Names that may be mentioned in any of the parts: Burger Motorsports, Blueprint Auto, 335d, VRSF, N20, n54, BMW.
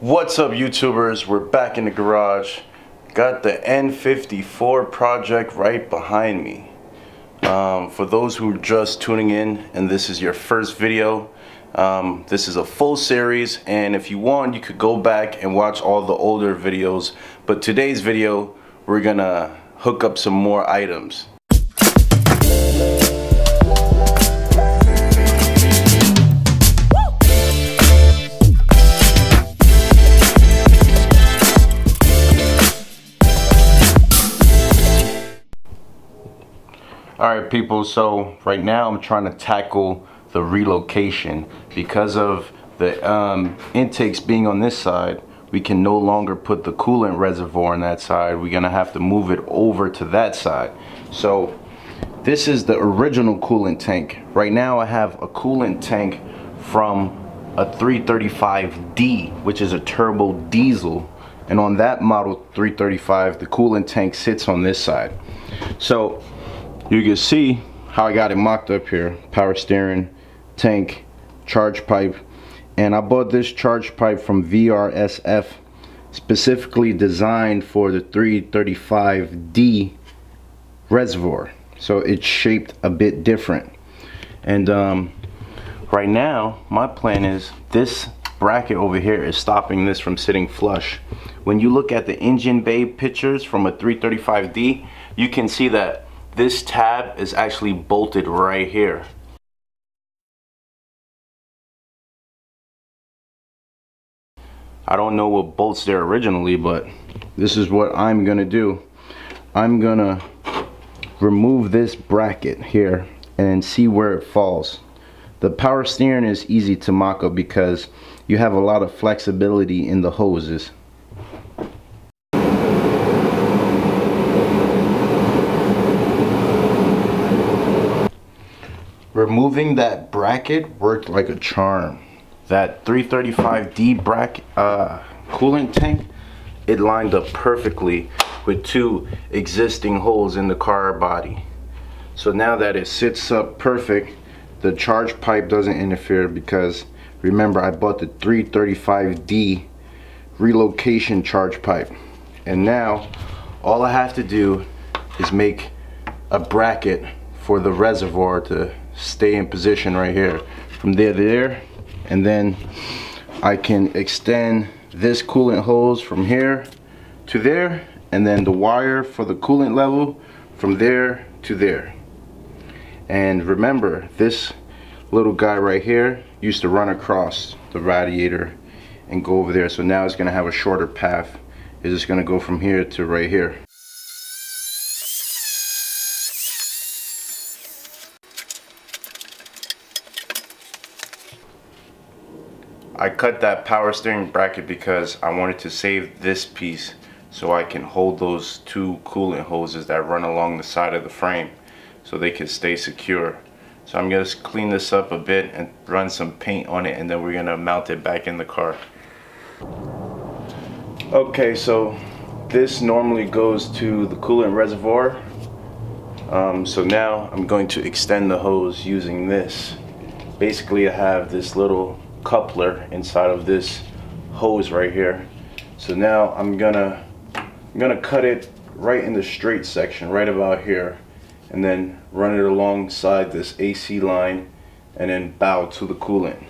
What's up, YouTubers? We're back in the garage. Got the N54 project right behind me. For those who are just tuning in and this is your first video, this is a full series, and if you want, you could go back and watch all the older videos. But today's video, we're gonna hook up some more items. Alright people, so right now I'm trying to tackle the relocation. Because of the intakes being on this side, we can no longer put the coolant reservoir on that side. We're going to have to move it over to that side. So this is the original coolant tank. Right now I have a coolant tank from a 335d, which is a turbo diesel. And on that model 335, the coolant tank sits on this side. So you can see how I got it mocked up here. Power steering, tank, charge pipe. And I bought this charge pipe from VRSF, specifically designed for the 335D reservoir. So it's shaped a bit different. And right now, my plan is this bracket over here is stopping this from sitting flush. When you look at the engine bay pictures from a 335D, you can see that this tab is actually bolted right here. I don't know what bolts there originally, but this is what I'm gonna do. I'm gonna remove this bracket here and see where it falls. The power steering is easy to mock up because you have a lot of flexibility in the hoses. Removing that bracket worked like a charm. That 335D bracket coolant tank, it lined up perfectly with two existing holes in the car body. So now that it sits up perfect, the charge pipe doesn't interfere because, remember, I bought the 335D relocation charge pipe. And now all I have to do is make a bracket for the reservoir to stay in position right here, from there to there, and then I can extend this coolant hose from here to there, and then the wire for the coolant level from there to there. And remember, this little guy right here used to run across the radiator and go over there, so now it's going to have a shorter path. It's just going to go from here to right here. I cut that power steering bracket because I wanted to save this piece so I can hold those two coolant hoses that run along the side of the frame so they can stay secure. So I'm going to clean this up a bit and run some paint on it, and then we're going to mount it back in the car. Okay, so this normally goes to the coolant reservoir. So now I'm going to extend the hose using this. Basically, I have this little coupler inside of this hose right here. So now I'm gonna cut it right in the straight section, right about here, and then run it alongside this AC line and then bow to the coolant.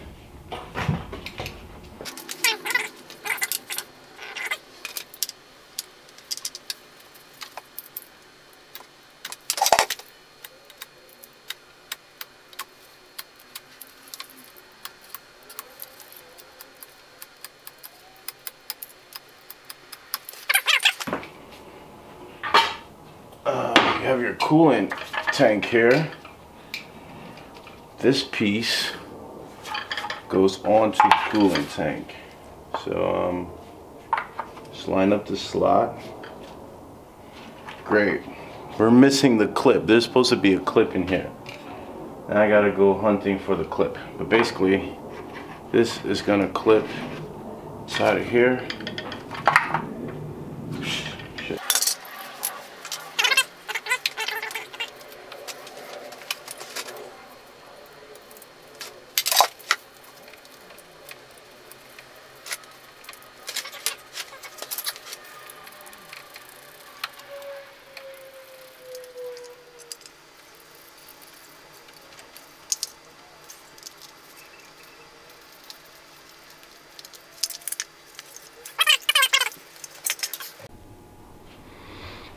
You have your coolant tank here. This piece goes onto the coolant tank. So just line up the slot. Great. We're missing the clip. There's supposed to be a clip in here. And I gotta go hunting for the clip. But basically, this is gonna clip inside of here.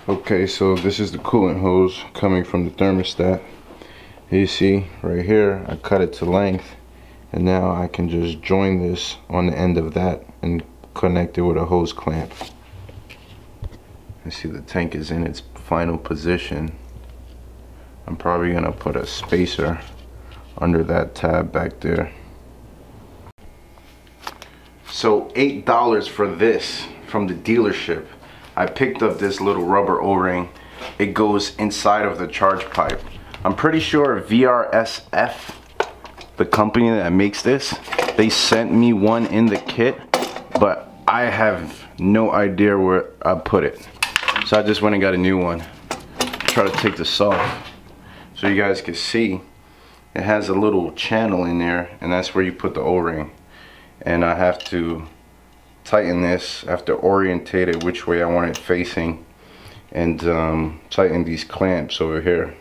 Okay, so this is the coolant hose coming from the thermostat. You see right here, I cut it to length, and now I can just join this on the end of that and connect it with a hose clamp. You see the tank is in its final position. I'm probably going to put a spacer under that tab back there. So $8 for this from the dealership. I picked up this little rubber O-ring. It goes inside of the charge pipe. I'm pretty sure VRSF, the company that makes this, they sent me one in the kit, but I have no idea where I put it. So I just went and got a new one. Try to take this off so you guys can see. It has a little channel in there, and that's where you put the O-ring. And I have to tighten this. I have to orientate it which way I want it facing, and tighten these clamps over here.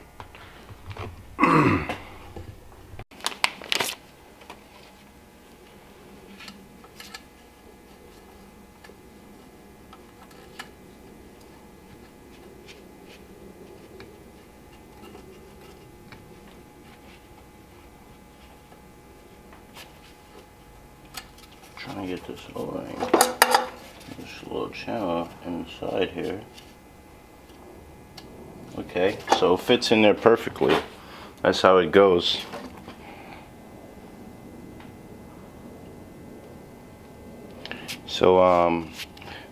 Trying to get this O-ring, this little channel inside here. Okay, so it fits in there perfectly. That's how it goes. So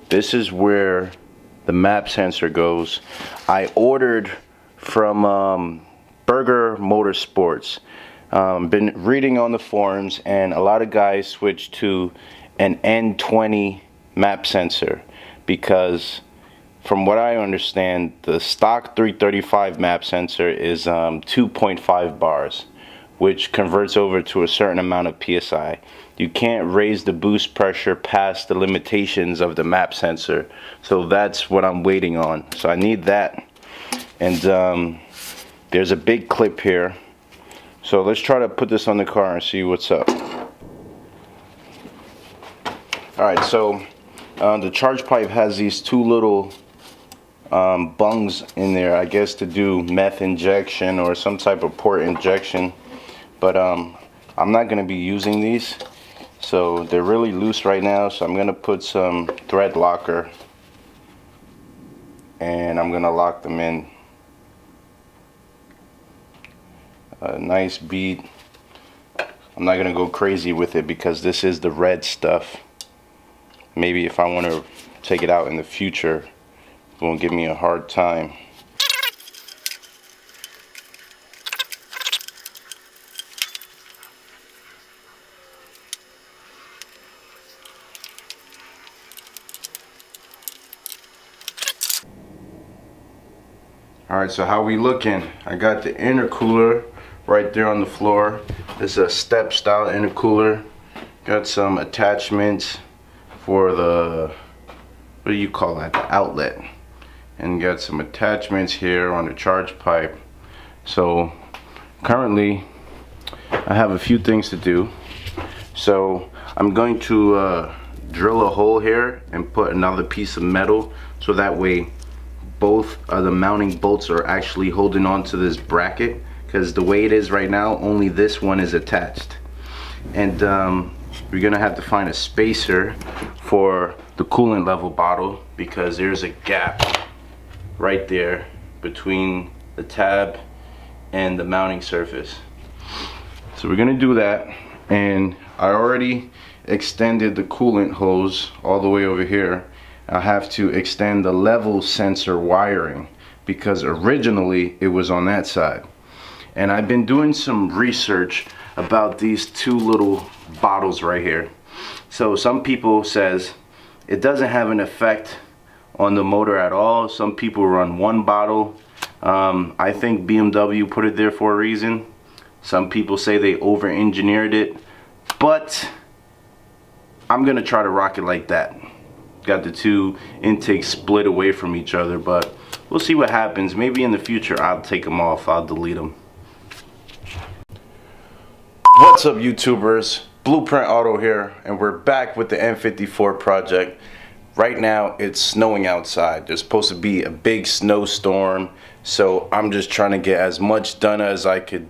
this is where the map sensor goes. I ordered from Burger Motorsports. Been reading on the forums, and a lot of guys switch to an N20 map sensor because, from what I understand, the stock 335 map sensor is 2.5 bars, which converts over to a certain amount of PSI. You can't raise the boost pressure past the limitations of the map sensor, so that's what I'm waiting on. So I need that, and there's a big clip here. So let's try to put this on the car and see what's up. Alright, so the charge pipe has these two little bungs in there, I guess to do meth injection or some type of port injection. But I'm not going to be using these, so they're really loose right now. So I'm going to put some thread locker, and I'm going to lock them in. A nice bead. I'm not gonna go crazy with it because this is the red stuff. Maybe if I want to take it out in the future, it won't give me a hard time. All right, so how we looking? I got the intercooler right there on the floor. This is a step style intercooler. Got some attachments for the, what do you call that, the outlet, and got some attachments here on the charge pipe. So currently I have a few things to do, so I'm going to drill a hole here and put another piece of metal, so that way both of the mounting bolts are actually holding on to this bracket, because the way it is right now, only this one is attached. And we're gonna have to find a spacer for the coolant level bottle, because there's a gap right there between the tab and the mounting surface. So we're gonna do that, and I already extended the coolant hose all the way over here. I have to extend the level sensor wiring, because originally it was on that side. And I've been doing some research about these two little bottles right here. So some people says it doesn't have an effect on the motor at all. Some people run one bottle. I think BMW put it there for a reason. Some people say they over-engineered it, but I'm gonna try to rock it like that. Got the two intakes split away from each other, but we'll see what happens. Maybe in the future I'll take them off, I'll delete them. What's up, YouTubers? Blueprint Auto here, and we're back with the N54 project. Right now it's snowing outside. There's supposed to be a big snowstorm, so I'm just trying to get as much done as I could.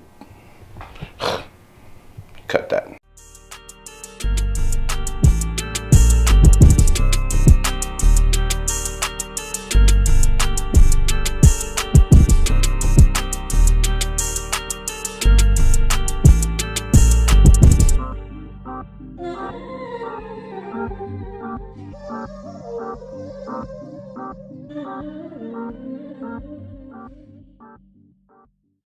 Cut that.